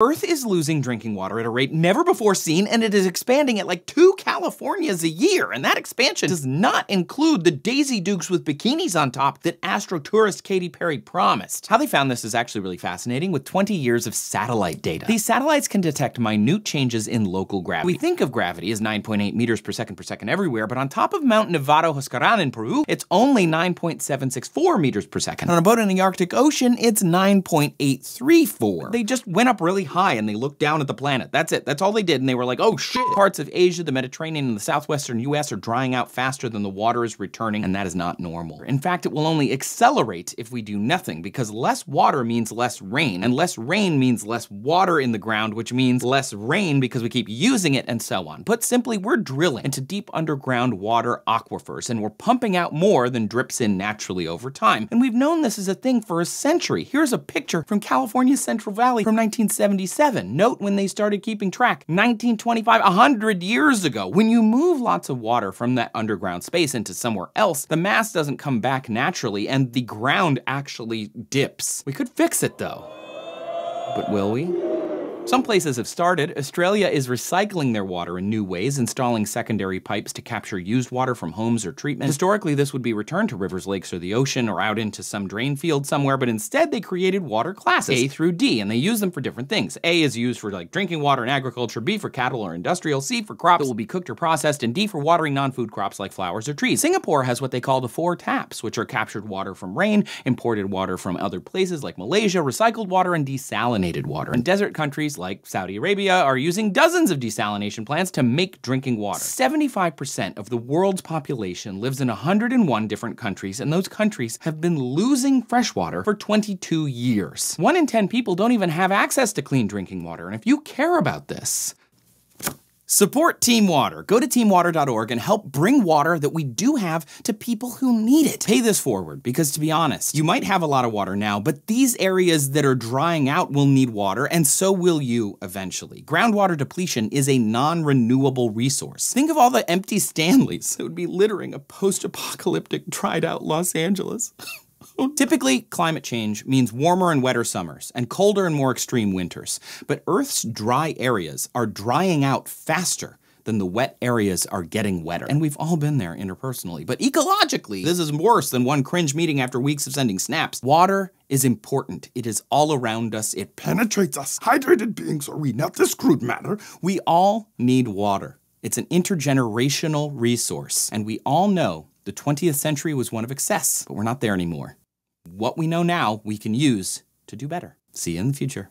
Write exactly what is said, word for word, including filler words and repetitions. Earth is losing drinking water at a rate never before seen, and it is expanding at like two Californias a year, and that expansion does not include the Daisy Dukes with bikinis on top that astrotourist Katy Perry promised. How they found this is actually really fascinating with twenty years of satellite data. These satellites can detect minute changes in local gravity. We think of gravity as nine point eight meters per second per second everywhere, but on top of Mount Nevado Huascarán in Peru, it's only nine point seven six four meters per second. On a boat in the Arctic Ocean, it's nine point eight three four. They just went up really high and they looked down at the planet. That's it. That's all they did. And they were like, oh shit. Parts of Asia, the Mediterranean, and the southwestern U S are drying out faster than the water is returning, and that is not normal. In fact, it will only accelerate if we do nothing, because less water means less rain, and less rain means less water in the ground, which means less rain because we keep using it, and so on. Put simply, we're drilling into deep underground water aquifers, and we're pumping out more than drips in naturally over time. And we've known this is a thing for a century. Here's a picture from California's Central Valley from nineteen seventy. Note when they started keeping track, nineteen twenty-five, one hundred years ago. When you move lots of water from that underground space into somewhere else, the mass doesn't come back naturally and the ground actually dips. We could fix it though, but will we? Some places have started. Australia is recycling their water in new ways, installing secondary pipes to capture used water from homes or treatment. Historically, this would be returned to rivers, lakes, or the ocean, or out into some drain field somewhere, but instead they created water classes, A through D, and they use them for different things. A is used for like drinking water and agriculture, B for cattle or industrial, C for crops that will be cooked or processed, and D for watering non-food crops like flowers or trees. Singapore has what they call the four taps, which are captured water from rain, imported water from other places like Malaysia, recycled water, and desalinated water. In desert countries like Saudi Arabia are using dozens of desalination plants to make drinking water. seventy-five percent of the world's population lives in one hundred one different countries, and those countries have been losing fresh water for twenty-two years. One in ten people don't even have access to clean drinking water, and if you care about this, support Team Water. Go to team water dot org and help bring water that we do have to people who need it. Pay this forward, because to be honest, you might have a lot of water now, but these areas that are drying out will need water, and so will you eventually. Groundwater depletion is a non-renewable resource. Think of all the empty Stanleys that would be littering a post-apocalyptic, dried-out Los Angeles. Typically, climate change means warmer and wetter summers and colder and more extreme winters. But Earth's dry areas are drying out faster than the wet areas are getting wetter. And we've all been there interpersonally. But ecologically, this is worse than one cringe meeting after weeks of sending snaps. Water is important. It is all around us. It penetrates us. Hydrated beings are we, not this crude matter. We all need water. It's an intergenerational resource. And we all know the twentieth century was one of excess, but we're not there anymore. What we know now, we can use to do better. See you in the future.